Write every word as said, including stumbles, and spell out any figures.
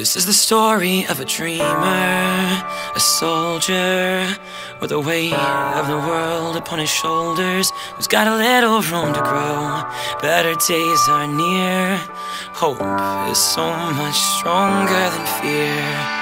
This is the story of a dreamer, a soldier, with the weight of the world upon his shoulders, who's got a little room to grow. Better days are near. Hope is so much stronger than fear.